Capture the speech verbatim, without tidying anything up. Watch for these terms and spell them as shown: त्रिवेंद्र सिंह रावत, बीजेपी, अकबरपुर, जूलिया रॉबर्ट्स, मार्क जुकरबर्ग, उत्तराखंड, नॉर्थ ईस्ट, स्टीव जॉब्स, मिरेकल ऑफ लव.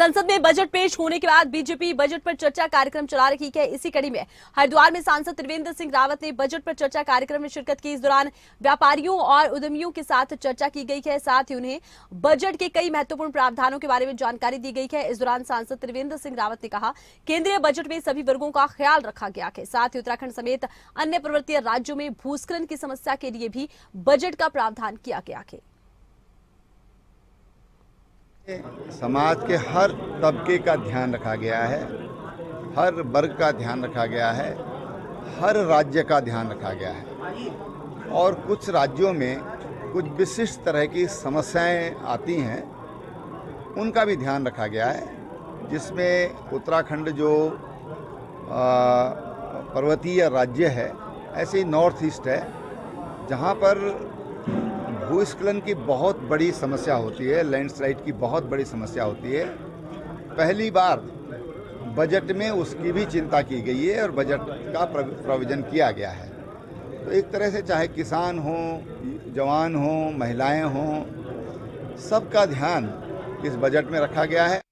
संसद में बजट पेश होने के बाद बीजेपी बजट पर चर्चा कार्यक्रम चला रही है। इसी कड़ी में हरिद्वार में सांसद त्रिवेंद्र सिंह रावत ने बजट पर चर्चा कार्यक्रम में शिरकत की। इस दौरान व्यापारियों और उद्यमियों के साथ चर्चा की गई है, साथ ही उन्हें बजट के कई महत्वपूर्ण प्रावधानों के बारे में जानकारी दी गई है। इस दौरान सांसद त्रिवेंद्र सिंह रावत ने कहा, केंद्रीय बजट में सभी वर्गों का ख्याल रखा गया है। साथ ही उत्तराखंड समेत अन्य पर्वतीय राज्यों में भूस्खलन की समस्या के लिए भी बजट का प्रावधान किया गया है। समाज के हर तबके का ध्यान रखा गया है, हर वर्ग का ध्यान रखा गया है, हर राज्य का ध्यान रखा गया है। और कुछ राज्यों में कुछ विशिष्ट तरह की समस्याएं आती हैं, उनका भी ध्यान रखा गया है, जिसमें उत्तराखंड जो पर्वतीय राज्य है, ऐसे ही नॉर्थ ईस्ट है, जहां पर भूस्खलन की बहुत बड़ी समस्या होती है, लैंडस्लाइड की बहुत बड़ी समस्या होती है। पहली बार बजट में उसकी भी चिंता की गई है और बजट का प्रोविज़न किया गया है। तो एक तरह से चाहे किसान हों, जवान हों, महिलाएं हों, सबका ध्यान इस बजट में रखा गया है।